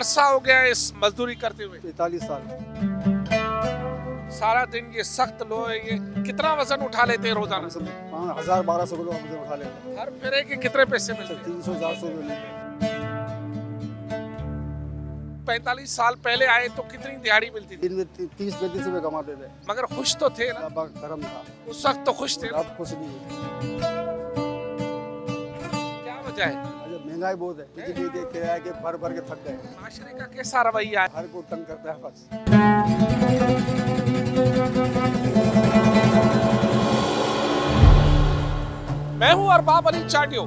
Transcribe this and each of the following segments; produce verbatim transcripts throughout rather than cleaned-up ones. अरसा हो गया इस मजदूरी करते हुए? पैतालीस साल। सारा दिन ये सख्त लो है, ये कितना वजन उठा लेते हैं रोजाना? पाँच हजार बारह सौ किलो वजन उठा लेते हैं। हर फेरे के कितने पैसे मिलते हैं? तीन सौ चार सौ मिलते। पैतालीस साल पहले आए तो कितनी दिहाड़ी मिलती थी? दिन में तीस पैंतीस रुपए कमाते थे। मगर खुश तो थे ना? गर्म था उस वक्त तो खुश थे। अब खुश नहीं है। क्या वजह है? महंगाई बहुत है, बिजली के किराए के भर भर के थक गए। माशरे का कैसा रवैया है? हर को तंग करता है बस। मैं हूं अरबाब अली चाटियो,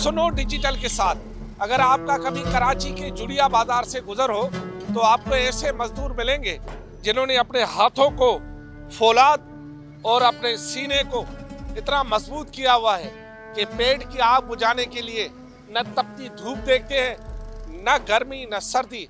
सुनो डिजिटल के साथ। अगर आपका कभी कराची के जुड़िया बाजार से गुजर हो तो आपको ऐसे मजदूर मिलेंगे जिन्होंने अपने हाथों को, फौलाद और अपने सीने को इतना मजबूत किया हुआ है कि पेट की आग बुझाने के लिए न तपती धूप देखते हैं, न गर्मी न सर्दी,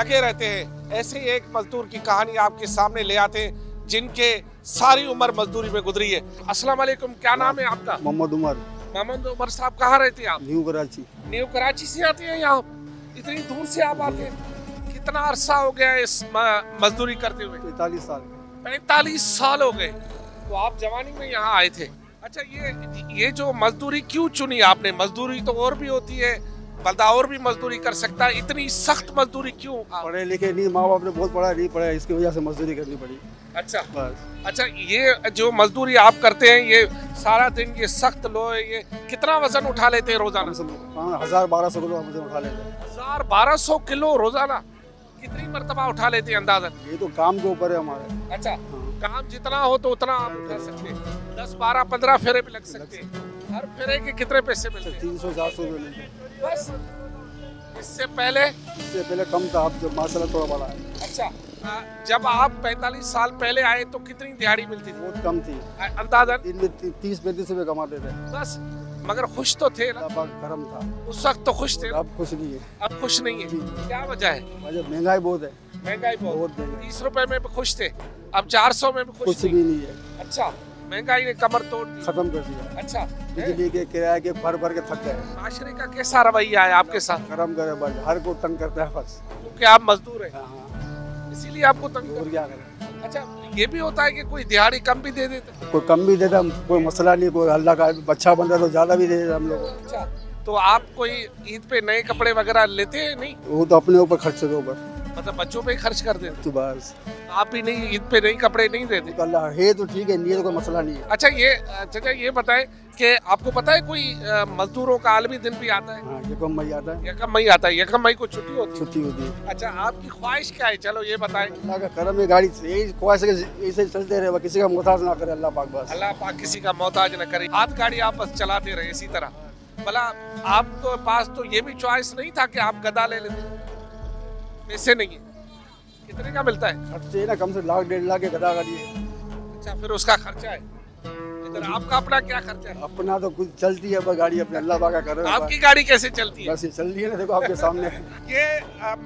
लगे रहते हैं। ऐसे ही एक मजदूर की कहानी आपके सामने ले आते हैं जिनके सारी उम्र मजदूरी में गुजरी है। अस्सलाम वालेकुम, क्या नाम है आपका? मोहम्मद उमर। मोहम्मद उमर साहब, कहाँ रहते हैं आप? न्यू कराची। न्यू कराची से आते हैं यहाँ? इतनी दूर से आप आते हैं? कितना अरसा हो गया इस मजदूरी करते हुए? पैतालीस साल। पैंतालीस साल हो गए। तो आप जवानी में यहाँ आए थे। अच्छा, ये ये जो मजदूरी क्यों चुनी आपने? मजदूरी तो और भी होती है, बंदा और भी मजदूरी कर सकता है, इतनी सख्त मजदूरी क्यों? पढ़े लिखे नहीं, माँ बाप ने बहुत पढ़ा नहीं पढ़ा, इसकी वजह से मजदूरी करनी पड़ी। अच्छा बस। अच्छा, ये जो मजदूरी आप करते हैं, ये सारा दिन ये सख्त लो है, ये कितना वजन उठा लेते हैं रोजाना? हजार बारह सौ किलो वजन उठा लेते हैं। हजार बारह सौ किलो रोजाना कितनी मरतबा उठा लेते हैं अंदाजन? ये तो काम के ऊपर है हमारे। अच्छा, काम जितना हो तो उतना आप उठा सकते हैं। दस बारह पंद्रह फेरे भी लग सकते हैं। हर फेरे के कितने पैसे मिलते हैं? तीन सौ चार सौ मिलते हैं बस। इससे पहले? इससे पहले कम था, अब जब माशाल्लाह थोड़ा बड़ा है। अच्छा, आ, जब आप पैंतालीस साल पहले आए तो कितनी दिहाड़ी मिलती थी? बहुत कम थी। अंदाजन? दिन में तीस पैंतीस रुपए कमाते थे बस। मगर खुश तो थे ना? गर्म था उस वक्त तो खुश थे। अब खुश नहीं है। अब खुश नहीं है। क्या वजह है? वजह महंगाई बहुत है। महंगाई बहुत है। तीस रुपए में भी खुश थे, अब चार सौ में भी खुश भी नहीं है। अच्छा, महंगाई ने कमर तोड़ दी, खत्म कर दिया। अच्छा, बिजली के किराए के भर भर के थक गए। माशरे का कैसा रवैया है आपके साथ? गरम गरम बस, हर को तंग करता है बस। क्योंकि आप मजदूर हैं इसीलिए आपको तंग कर दिया। अच्छा, ये भी होता है कि कोई दिहाड़ी कम भी दे देता? कोई कम भी देता, कोई मसला नहीं। कोई अल्लाह का बच्चा बंदा तो ज्यादा भी दे देता हम लोग। अच्छा, तो आप कोई ईद पे नए कपड़े वगैरह लेते हैं? नहीं, वो तो अपने ऊपर खर्च के ऊपर, मतलब बच्चों पे खर्च कर देते बस। आप ही नहीं ईद पे नए कपड़े नहीं देते? तो अल्लाह है तो ठीक है, नहीं तो कोई मसला नहीं है। अच्छा, ये अच्छा ये बताएं कि आपको पता है कोई मजदूरों का आलमी दिन भी आता है? यकम मई आता है। यकम मई आता है। यकम मई को छुट्टी होती है। छुट्टी होती है। अच्छा, आपकी ख्वाहिश क्या है? चलो ये बताएं। अल्लाह का करम है, गाड़ी यही ख्वाहिश है, ऐसे चलते रहे, किसी का मोहताज ना करे अल्लाह पाक बस। अल्लाह पाक किसी का मोहताज ना करे। हाथ गाड़ी आप बस चलाते रहे इसी तरह। भला आपके पास तो ये भी चॉइस नहीं था कि आप गदा ले लेते? पैसे नहीं है। कितने का मिलता है? खर्चे है ना, कम से लाख डेढ़ लाख के गदा गाड़ी है। अच्छा, फिर उसका खर्चा है इधर। आपका अपना क्या खर्चा है? अपना तो कुछ चलती है पर गाड़ी अपने अल्लाह पाक का। आपकी गाड़ी कैसे चलती है? बस चल रही है ना, देखो आपके सामने। ये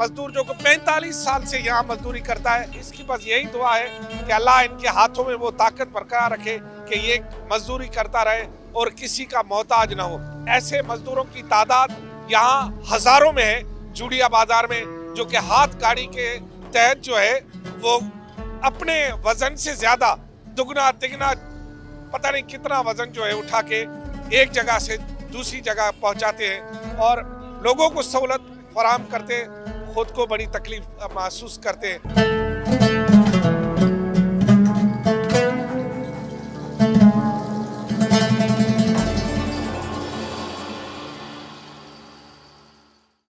मजदूर जो पैंतालीस साल से यहाँ मजदूरी करता है, इसकी बस यही दुआ है कि अल्लाह इनके हाथों में वो ताकत बरकरार रखे कि ये मजदूरी करता रहे और किसी का मोहताज ना हो। ऐसे मजदूरों की तादाद यहाँ हजारों में है जुड़िया बाजार में, जो कि हाथ गाड़ी के तहत जो है वो अपने वजन से ज्यादा दुगना तिगना पता नहीं कितना वजन जो है उठा के एक जगह से दूसरी जगह पहुंचाते हैं और लोगों को सहूलत फराहम करते हैं। खुद को बड़ी तकलीफ महसूस करते हैं।